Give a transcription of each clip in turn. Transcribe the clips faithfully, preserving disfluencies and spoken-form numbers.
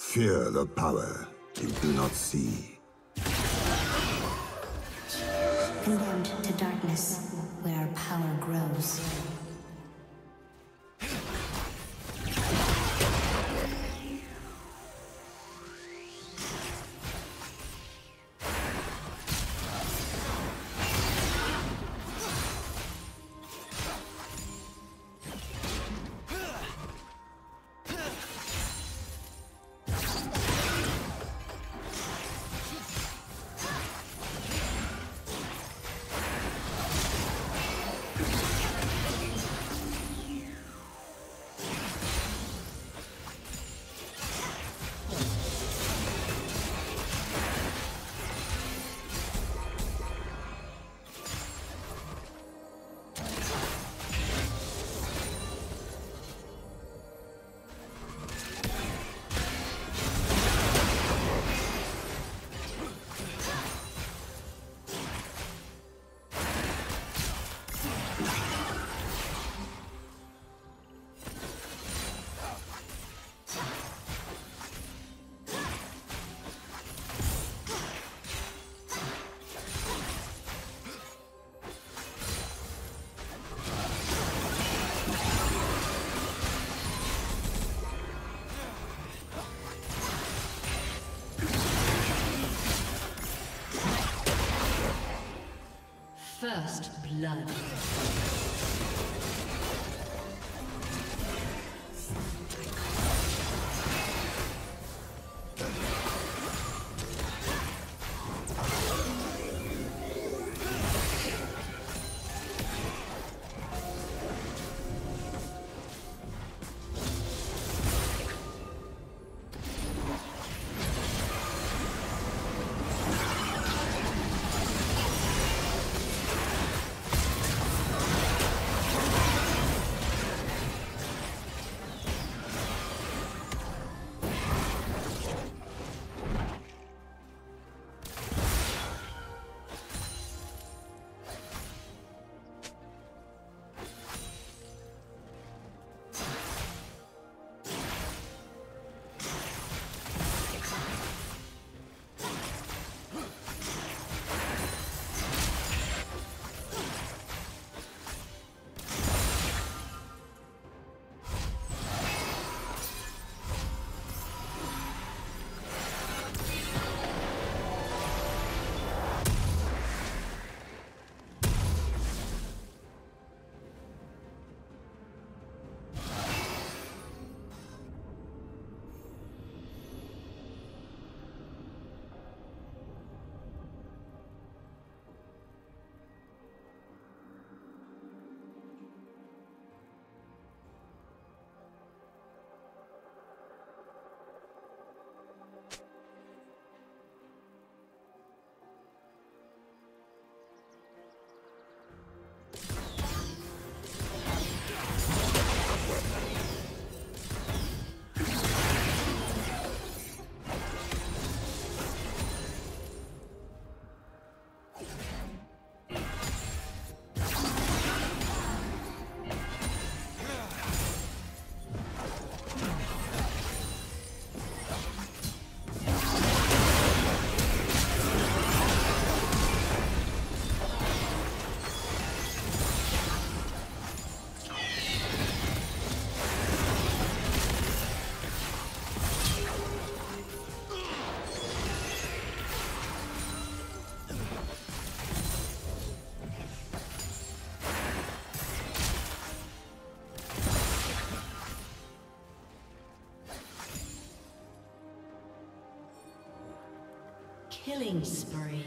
Fear the power you do not see. Condemned to darkness, where our power grows. First blood. Killing spree.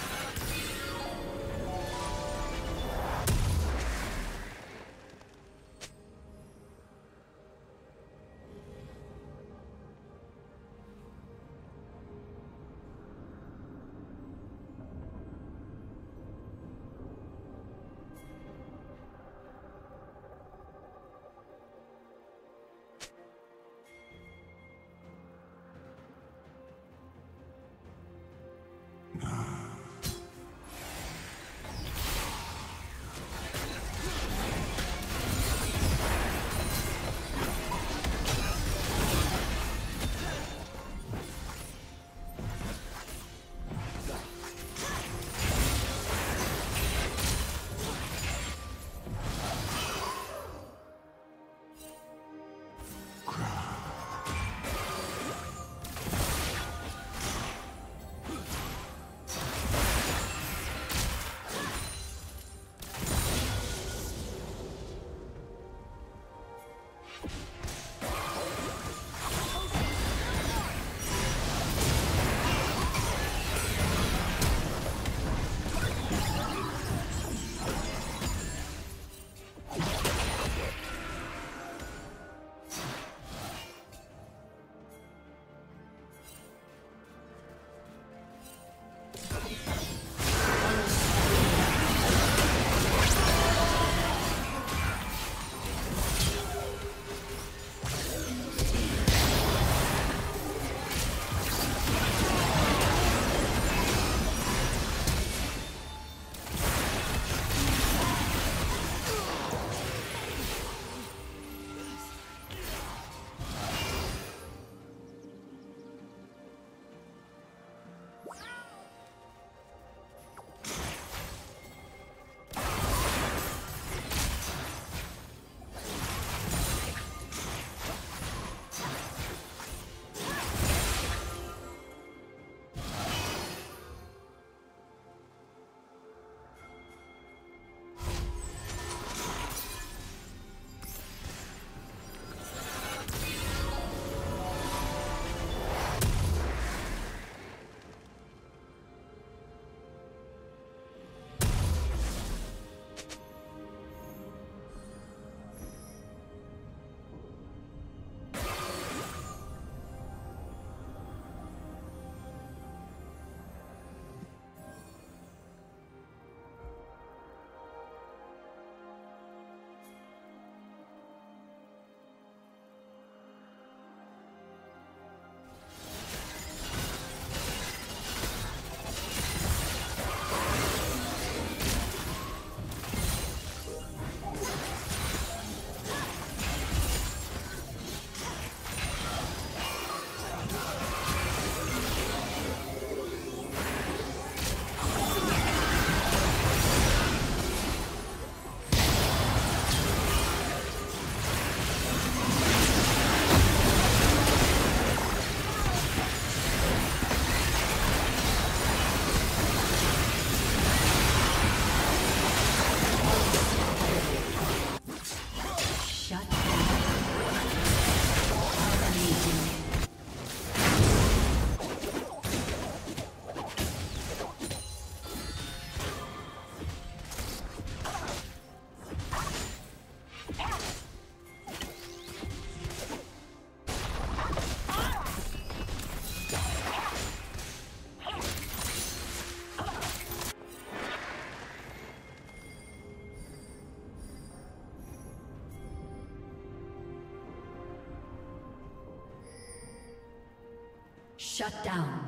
Shut down.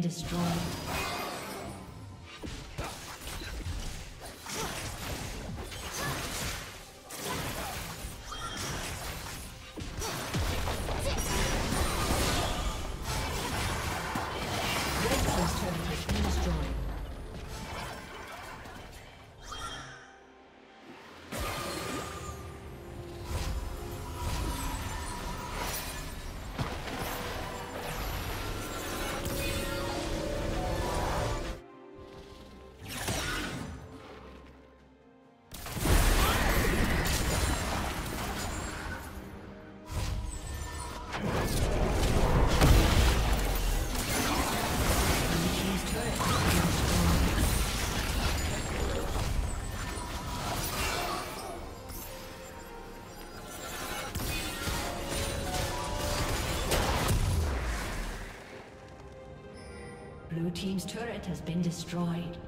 Destroyed. Blue team's turret has been destroyed.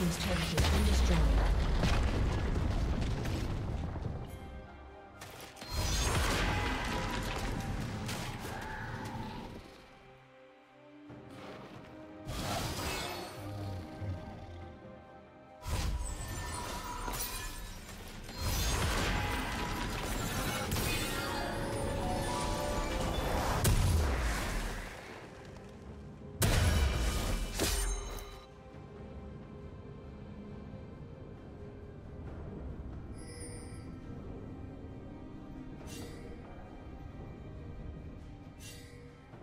team's turret has been destroyed.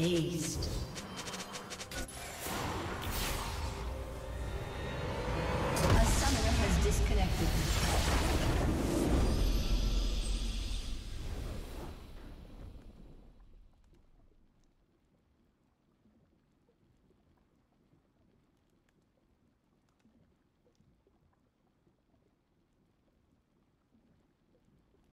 Aced.